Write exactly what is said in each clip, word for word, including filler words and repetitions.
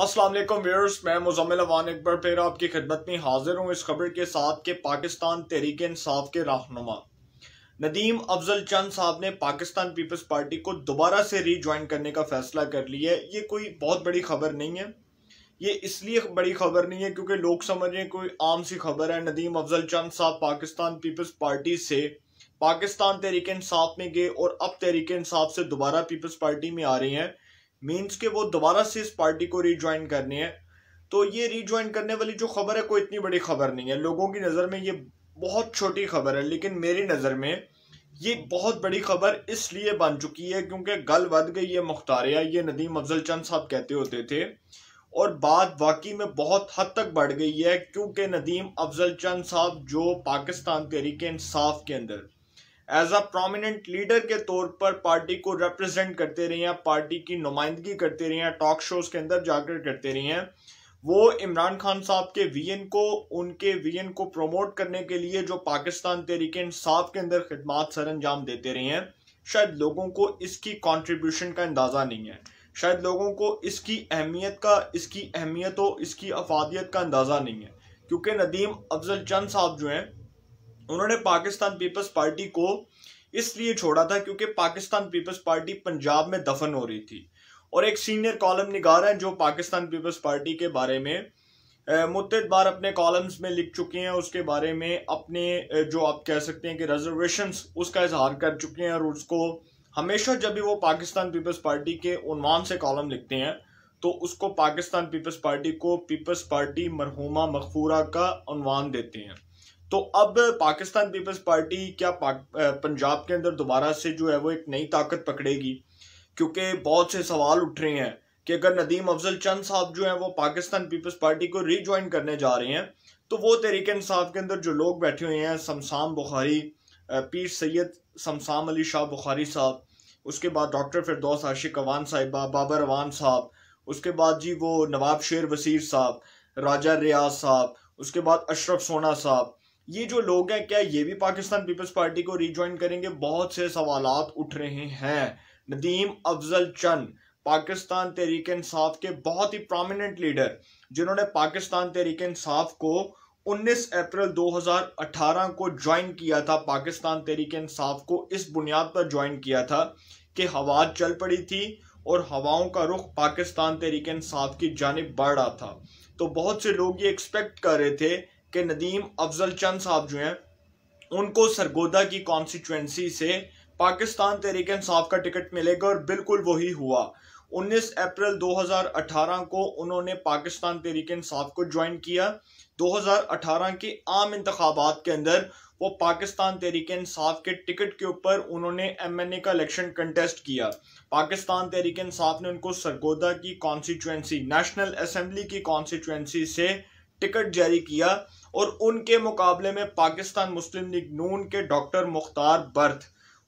अस्सलाम वालेकुम व्यूअर्स, मैं मुज़म्मिल अवान एक बार फिर आपकी खिदमत में हाजिर हूँ इस खबर के साथ कि पाकिस्तान तहरीक इंसाफ के रहनुमा नदीम अफजल चंद साहब ने पाकिस्तान पीपल्स पार्टी को दोबारा से रीजॉइन करने का फैसला कर लिया है। ये कोई बहुत बड़ी खबर नहीं है, ये इसलिए बड़ी खबर नहीं है क्योंकि लोग समझ रहे हैं कोई आम सी खबर है। नदीम अफजल चंद साहब पाकिस्तान पीपल्स पार्टी से पाकिस्तान तहरीक इंसाफ में गए और अब तहरीक इंसाफ से दोबारा पीपल्स पार्टी में आ रहे हैं, मीन्स के वो दोबारा से इस पार्टी को रीजॉइन करनी है। तो ये रीजॉइन करने वाली जो खबर है कोई इतनी बड़ी खबर नहीं है, लोगों की नज़र में ये बहुत छोटी खबर है, लेकिन मेरी नज़र में ये बहुत बड़ी खबर इसलिए बन चुकी है क्योंकि गल बढ़ गई है मुख्तारिया। ये नदीम अफजल चंद साहब कहते होते थे और बात वाकई में बहुत हद तक बढ़ गई है क्योंकि नदीम अफजल चंद साहब जो पाकिस्तान तहरीक इंसाफ के अंदर एज अ प्रोमिनेंट लीडर के तौर पर पार्टी को रिप्रेजेंट करते रहे हैं, पार्टी की नुमाइंदगी करते रहे हैं, टॉक शोज के अंदर जाकर करते रहे हैं, वो इमरान खान साहब के वीएन को उनके वीएन को प्रमोट करने के लिए जो पाकिस्तान तहरीक इंसाफ के अंदर खिदमत सर अंजाम देते रहे हैं, शायद लोगों को इसकी कॉन्ट्रीब्यूशन का अंदाज़ा नहीं है, शायद लोगों को इसकी अहमियत का इसकी अहमियत हो इसकी अफादियत का अंदाज़ा नहीं है। क्योंकि नदीम अफजल चंद साहब जो हैं उन्होंने पाकिस्तान पीपल्स पार्टी को इसलिए छोड़ा था क्योंकि पाकिस्तान पीपल्स पार्टी पंजाब में दफन हो रही थी। और एक सीनियर कॉलम निगार हैं जो पाकिस्तान पीपल्स पार्टी के बारे में मुतअद्दिद बार अपने कॉलम्स में लिख चुके हैं, उसके बारे में अपने जो आप कह सकते हैं कि रिजर्वेशंस उसका इजहार कर चुके हैं। और उसको हमेशा जब भी वो पाकिस्तान पीपल्स पार्टी के उन्वान से कॉलम लिखते हैं तो उसको पाकिस्तान पीपल्स पार्टी को पीपल्स पार्टी मरहूमा मगफूरा का उन्वान देते हैं। तो अब पाकिस्तान पीपल्स पार्टी क्या पंजाब के अंदर दोबारा से जो है वो एक नई ताकत पकड़ेगी? क्योंकि बहुत से सवाल उठ रहे हैं कि अगर नदीम अफजल चंद साहब जो हैं वो पाकिस्तान पीपल्स पार्टी को रीजॉइन करने जा रहे हैं तो वो तहरीक इंसाफ के अंदर जो लोग बैठे हुए हैं, शमशाम बुखारी, पीर सैयद शमशाम अली शाह बुखारी साहब, उसके बाद डॉक्टर फिरदौस आशिक अवान साहिबा, बाबर अवान साहब, उसके बाद जी वो नवाब शेर वसीर साहब, राजा रियाज साहब, उसके बाद अशरफ सोना साहब, ये जो लोग हैं क्या ये भी पाकिस्तान पीपल्स पार्टी को रीजॉइन करेंगे? बहुत से सवालात उठ रहे हैं। नदीम अफजल चंद पाकिस्तान तहरीक इंसाफ के बहुत ही प्रोमिनेंट लीडर जिन्होंने पाकिस्तान तहरीक इंसाफ को उन्नीस अप्रैल दो हज़ार अठारह को ज्वाइन किया था, पाकिस्तान तहरीक इंसाफ को इस बुनियाद पर ज्वाइन किया था कि हवा चल पड़ी थी और हवाओं का रुख पाकिस्तान तहरीक इंसाफ की जानिब बढ़ रहा था। तो बहुत से लोग ये एक्सपेक्ट कर रहे थे कि नदीम अफजल चंद साहब जो हैं उनको सरगोदा की कॉन्स्टिट्यूएंसी से पाकिस्तान तहरीक इंसाफ का टिकट मिलेगा और बिल्कुल वही हुआ। उन्नीस अप्रैल दो हज़ार अठारह को उन्होंने पाकिस्तान तहरीक इंसाफ को ज्वाइन किया। दो हज़ार अठारह के आम इंतखाबात के अंदर वो पाकिस्तान तहरीक इंसाफ के टिकट के ऊपर उन्होंने एम एन ए का इलेक्शन कंटेस्ट किया। पाकिस्तान तहरीक इंसाफ ने उनको सरगोदा की कॉन्स्टिट्यूएंसी, नेशनल असम्बली की कॉन्स्टिट्यूएंसी से टिकट जारी किया और उनके मुकाबले में पाकिस्तान मुस्लिम लीग नून के डॉक्टर मुख्तार बर्थ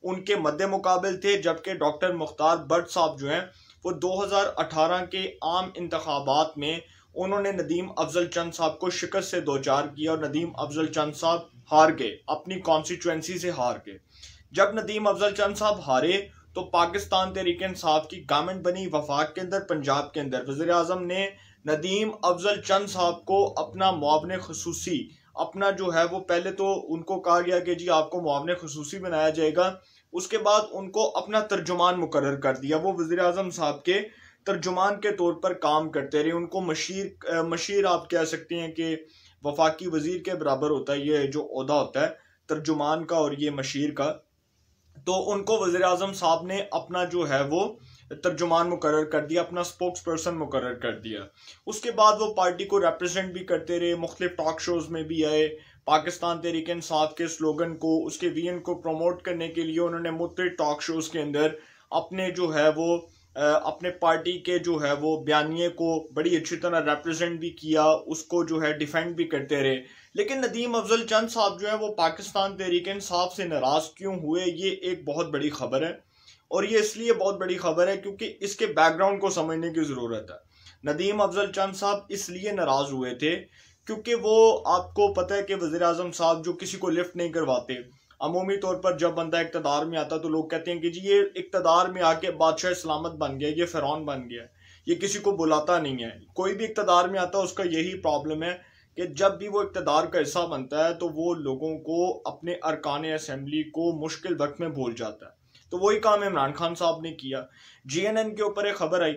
उनके मध्य मुकाबल थे, जबकि डॉक्टर मुख्तार बर्थ साहब जो हैं वो दो हज़ार अठारह के आम इंतखाबात में उन्होंने नदीम अफजल चंद साहब को शिकस्त से दोचार किया और नदीम अफजल चंद साहब हार गए, अपनी कॉन्स्टिट्यूएंसी से हार गए। जब नदीम अफजल चंद साहब हारे तो पाकिस्तान तहरीक इंसाफ की गवर्नमेंट बनी वफाक के अंदर, पंजाब के अंदर। वज़ीर आज़म ने नदीम अफजल चंद साहब को अपना मुआवने खसूसी, अपना जो है वो पहले तो उनको कहा गया कि जी आपको मुआवने खसूसी बनाया जाएगा, उसके बाद उनको अपना तर्जुमान मुकर्रर कर दिया। वो वज़ीर आज़म साहब के तर्जुमान के तौर पर काम करते रहे, उनको मशीर मशीर आप कह सकते हैं कि वफाकी वज़ीर के बराबर होता है ये जो ओहदा होता है तर्जुमान का और ये मशीर का। तो उनको वज़ीर आज़म साहब ने अपना जो है वो तर्जुमान मुकर्रर कर दिया, अपना स्पोक्स पर्सन मुकर्रर कर दिया। उसके बाद वो पार्टी को रिप्रेजेंट भी करते रहे, मुख्तलिफ टॉक शोज़ में भी आए, पाकिस्तान तहरीक इंसाफ के स्लोगन को, उसके विजन को प्रमोट करने के लिए उन्होंने मुख्तलिफ टॉक शोज़ के अंदर अपने जो है वो अपने पार्टी के जो है वो बयानिए को बड़ी अच्छी तरह रिप्रेजेंट भी किया, उसको जो है डिफेंड भी करते रहे। लेकिन नदीम अफजल चंद साहब जो है वो पाकिस्तान तहरीक इंसाफ से नाराज़ क्यों हुए, ये एक बहुत बड़ी खबर है। और ये इसलिए बहुत बड़ी खबर है क्योंकि इसके बैकग्राउंड को समझने की ज़रूरत है। नदीम अफजल चंद साहब इसलिए नाराज़ हुए थे क्योंकि वो, आपको पता है कि वज़ीर आज़म साहब जो किसी को लिफ्ट नहीं करवाते, अमूमी तौर पर जब बंदा इकतदार में आता तो लोग कहते हैं कि जी ये इकतदार में आके बादशाह सलामत बन गया, ये फ़िरौन बन गया, ये किसी को बुलाता नहीं है। कोई भी इक्तदार में आता है उसका यही प्रॉब्लम है कि जब भी वो इक्तदार का हिस्सा बनता है तो वो लोगों को, अपने अरकान असम्बली को मुश्किल वक्त में भूल जाता है। तो वही काम इमरान खान साहब ने किया। जी एन एन के ऊपर एक ख़बर आई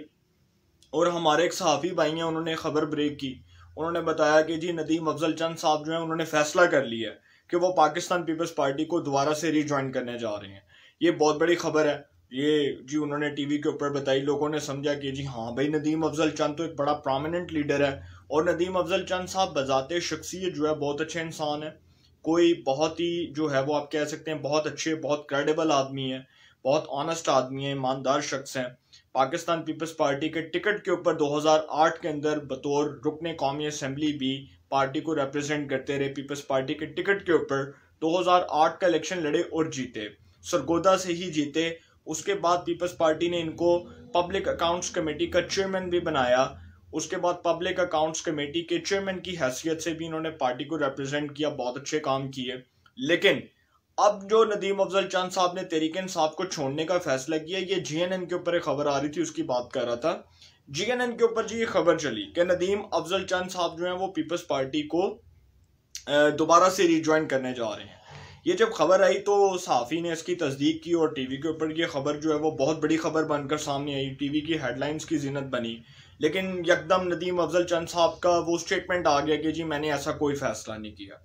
और हमारे एक सहाफ़ी भाई हैं, उन्होंने ख़बर ब्रेक की। उन्होंने बताया कि जी नदीम अफजल चंद साहब जो हैं उन्होंने फ़ैसला कर लिया है कि वो पाकिस्तान पीपल्स पार्टी को दोबारा से रीजॉइन करने जा रहे हैं। ये बहुत बड़ी खबर है ये जी, उन्होंने टीवी के ऊपर बताई। लोगों ने समझा कि जी हाँ भाई नदीम अफजल चंद तो एक बड़ा प्रॉमिनेंट लीडर है और नदीम अफजल चंद साहब बजाते शख्सियत जो है बहुत अच्छे इंसान है, कोई बहुत ही जो है वो आप कह सकते हैं बहुत अच्छे, बहुत क्रेडिबल आदमी है, बहुत ऑनेस्ट आदमी है, ईमानदार शख्स हैं। पाकिस्तान पीपल्स पार्टी के टिकट के ऊपर दो हज़ार आठ के अंदर बतौर रुकने कौमी असम्बली भी पार्टी को रिप्रेजेंट करते रहे। पीपल्स पार्टी के टिकट के ऊपर दो हज़ार आठ का इलेक्शन लड़े और जीते, सरगोदा से ही जीते। उसके बाद पीपल्स पार्टी ने इनको पब्लिक अकाउंट्स कमेटी का चेयरमैन भी बनाया। उसके बाद पब्लिक अकाउंट्स कमेटी के चेयरमैन की हैसियत से भी इन्होंने पार्टी को रिप्रेजेंट किया, बहुत अच्छे काम किए। लेकिन अब जो नदीम अफजल चंद साहब ने तहरीक इंसाफ को छोड़ने का फैसला किया, ये जी एन एन के ऊपर एक खबर आ रही थी उसकी बात कर रहा था। जी एन एन के ऊपर जी ये खबर चली कि नदीम अफजल चंद साहब जो हैं वो पीपल्स पार्टी को दोबारा से रिज्वाइन करने जा रहे हैं। ये जब खबर आई तो सहाफ़ी ने इसकी तस्दीक की और टीवी के ऊपर ये खबर जो है वो बहुत बड़ी खबर बनकर सामने आई, टीवी की हेडलाइंस की जीनत बनी। लेकिन यकदम नदीम अफजल चंद साहब का वो स्टेटमेंट आ गया कि जी मैंने ऐसा कोई फैसला नहीं किया,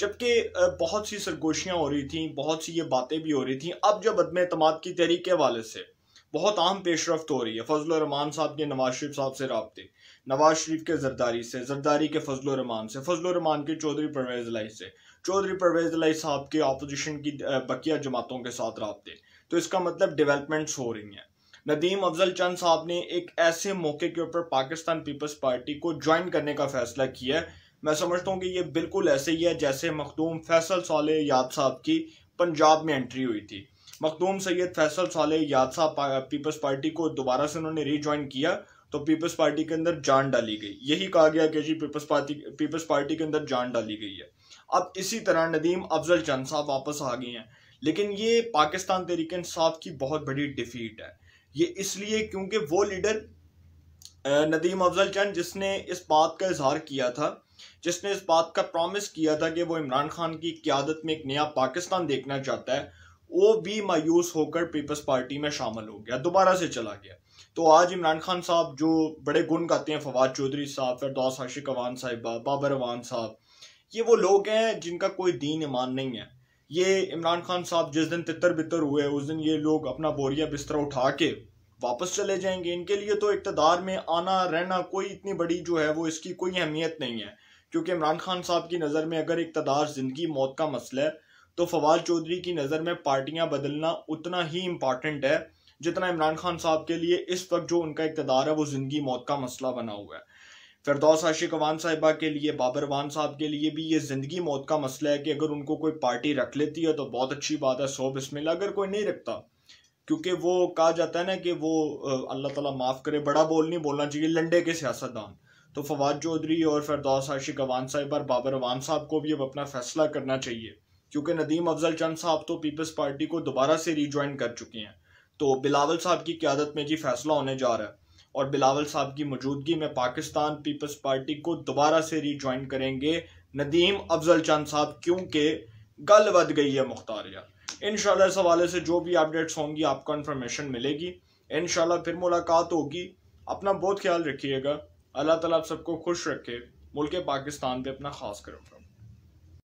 जबकि बहुत सी सरगोशियाँ हो रही थी, बहुत सी ये बातें भी हो रही थी। अब जब अदम एतमाद की तहरीक के हवाले से बहुत आम पेशरफ्त हो रही है, फजलुर रहमान साहब के नवाज शरीफ साहब से रबते, नवाज शरीफ के जरदारी से, जरदारी के फजलुर रहमान से, फजलुर रहमान के चौधरी परवेज़ इलाही से, चौधरी परवेज़ इलाही साहब के अपोजिशन की बकिया जमातों के साथ रबते, तो इसका मतलब डेवलपमेंट्स हो रही हैं। नदीम अफजल चंद साहब ने एक ऐसे मौके के ऊपर पाकिस्तान पीपल्स पार्टी को ज्वाइन करने का फैसला किया है। मैं समझता हूँ कि ये बिल्कुल ऐसे ही है जैसे मखदूम फैसल सालेह हयात साहब की पंजाब में एंट्री हुई थी। मखदूम सैयद फैसल सालेह हयात साहब पीपल्स पार्टी को दोबारा से उन्होंने रीजॉइन किया तो पीपल्स पार्टी के अंदर जान डाली गई। यही कहा गया कि जी पीपल्स पार्टी पीपल्स पार्टी के अंदर जान डाली गई है। अब इसी तरह नदीम अफजल चंद साहब वापस आ गए हैं। लेकिन ये पाकिस्तान तहरीक-ए- इंसाफ की बहुत बड़ी डिफीट है। ये इसलिए क्योंकि वो लीडर नदीम अफजल चंद जिसने इस बात का इजहार किया था, जिसने इस बात का प्रॉमिस किया था कि वो इमरान खान की क़यादत में एक नया पाकिस्तान देखना चाहता है, वो भी मायूस होकर पीपल्स पार्टी में शामिल हो गया, दोबारा से चला गया। तो आज इमरान खान साहब जो बड़े गुण गाते हैं, फवाद चौधरी साहब, फिरदौस आशिक अवान साहिबा, बाबर अवान साहब, ये वो लोग हैं जिनका कोई दीन ईमान नहीं है। ये इमरान खान साहब जिस दिन तितर बितर हुए उस दिन ये लोग अपना बोरिया बिस्तरा उठा के वापस चले जाएंगे। इनके लिए तो इक़्तिदार में आना रहना कोई इतनी बड़ी जो है वो इसकी कोई अहमियत नहीं है, क्योंकि इमरान खान साहब की नज़र में अगर इक़्तिदार ज़िंदगी मौत का मसला है तो फवाद चौधरी की नज़र में पार्टियां बदलना उतना ही इम्पॉर्टेंट है जितना इमरान खान साहब के लिए इस वक्त जो उनका इक़्तिदार है वो ज़िंदगी मौत का मसला बना हुआ है। फिरदौस आशिक अवान साहिबा के लिए, बाबर अवान साहब के लिए भी ये ज़िंदगी मौत का मसला है कि अगर उनको कोई पार्टी रख लेती है तो बहुत अच्छी बात है, सौ बिस्मिल्लाह, अगर कोई नहीं रखता, क्योंकि वो कहा जाता है ना कि वो अल्लाह ताला माफ़ करे, बड़ा बोल नहीं बोलना चाहिए, लंडे के सियासतदान। तो फवाद चौधरी और फिरदौस आशिक अवान साहिब और बाबर अवान साहब को भी अब अपना फैसला करना चाहिए, क्योंकि नदीम अफजल चंद साहब तो पीपल्स पार्टी को दोबारा से रीजॉइन कर चुके हैं। तो बिलावल साहब की क़यादत में जी फैसला होने जा रहा है और बिलावल साहब की मौजूदगी में पाकिस्तान पीपल्स पार्टी को दोबारा से रीजॉइन करेंगे नदीम अफजल चंद साहब, क्योंकि गल बद गई है मुख्तारिया। इंशाल्लाह इस हवाले से जो भी अपडेट्स होंगी आपको इन्फॉर्मेशन मिलेगी। इंशाल्लाह फिर मुलाकात होगी। अपना बहुत ख्याल रखिएगा। अल्लाह ताला आप सबको खुश रखे। मुल्क पाकिस्तान पे अपना ख़ास करम फरमाए।